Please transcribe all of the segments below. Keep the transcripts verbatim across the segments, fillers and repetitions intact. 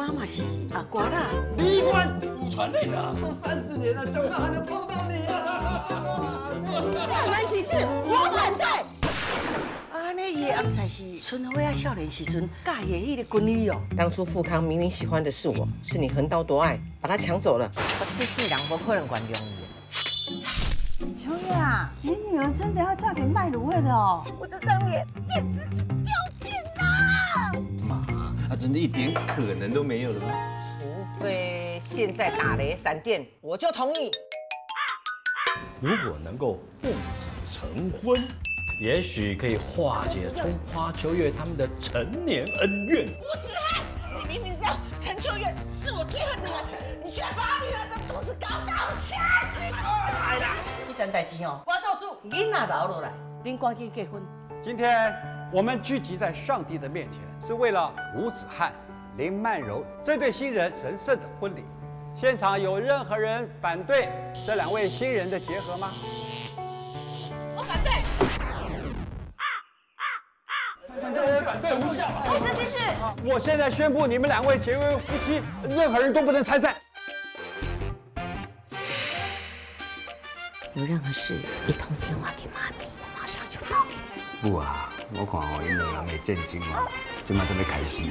妈妈是阿瓜啦，医官祖传类的，都三十年了，想不到还能碰到你啊！大门喜事，我反对。 安尼伊阿才是春晖啊，少年时阵嫁的迄个闺女哦。当初富康明明喜欢的是我，是你横刀夺爱，把他抢走了。我这世人不可能原谅你。秋叶啊，你女儿真的要嫁给卖卤味的哦！我这张脸简直是掉进啦！妈，她真的一点可能都没有了吗？除非现在打雷闪电，我就同意。如果能够奉子成婚。 也许可以化解春花秋月他们的成年恩怨。吴子涵，你明明知道陈秋月是我最恨的人，你居然把他女儿的肚子搞大，我掐死你！哎呀，这件代志哦，我做主，囡仔留落来，恁赶紧结婚。今天我们聚集在上帝的面前，是为了吴子涵、林曼柔这对新人神圣的婚礼。现场有任何人反对这两位新人的结合吗？我反对。 对，无效。卫生知识，我现在宣布，你们两位结为夫妻，任何人都不能参赛。有任何事，一通电话给妈咪，我马上就到。不啊，我看哦，因为人会震惊哦，今嘛准备开始。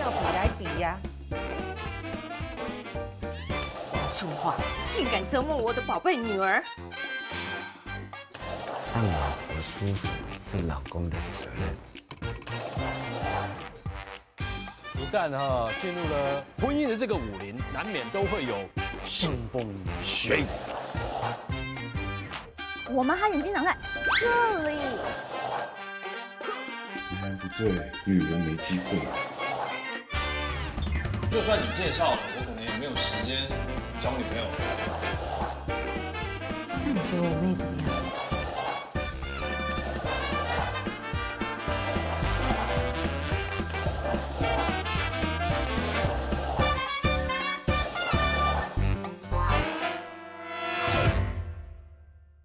要比来比呀、啊！春花，竟敢折磨我的宝贝女儿！ 让老婆舒服是老公的责任。一旦哈进入了婚姻的这个武林，难免都会有腥风血雨。我们还眼睛长在这里。男人不醉，女人没机会。就算你介绍了，我可能也没有时间交女朋友。那你觉得我妹怎么样？